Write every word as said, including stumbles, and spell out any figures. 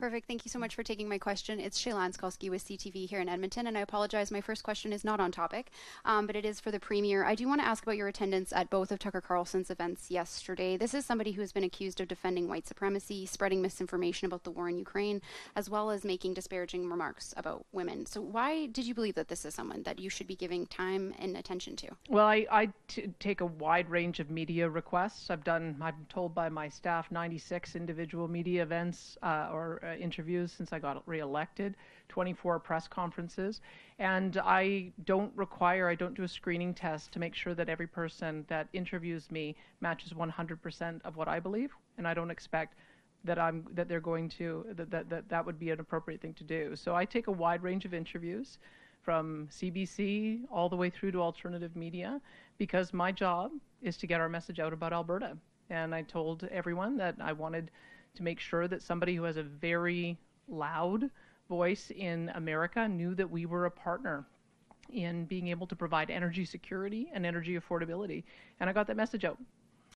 Perfect. Thank you so much for taking my question. It's Shailaan Skolsky with C T V here in Edmonton, and I apologize, my first question is not on topic, um, but it is for the Premier. I do want to ask about your attendance at both of Tucker Carlson's events yesterday. This is somebody who has been accused of defending white supremacy, spreading misinformation about the war in Ukraine, as well as making disparaging remarks about women. So why did you believe that this is someone that you should be giving time and attention to? Well, I, I t- take a wide range of media requests. I've done, I'm told by my staff, ninety-six individual media events uh, or uh, interviews since I got reelected, twenty-four press conferences. And I don't require, I don't do a screening test to make sure that every person that interviews me matches one hundred percent of what I believe. And I don't expect that I'm that they're going to, that, that, that, that would be an appropriate thing to do. So I take a wide range of interviews, from C B C all the way through to alternative media, because my job is to get our message out about Alberta. And I told everyone that I wanted to make sure that somebody who has a very loud voice in America knew that we were a partner in being able to provide energy security and energy affordability. And I got that message out.